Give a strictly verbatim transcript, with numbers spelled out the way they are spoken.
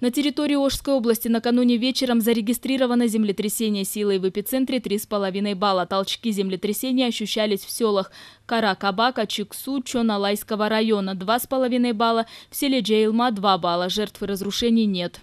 На территории Ошской области накануне вечером зарегистрировано землетрясение силой в эпицентре три с половиной балла. Толчки землетрясения ощущались в селах Кара-Кабака, Чиксу, Чон-Алайского района – два с половиной балла, в селе Жайылма – два балла. Жертв и разрушений нет.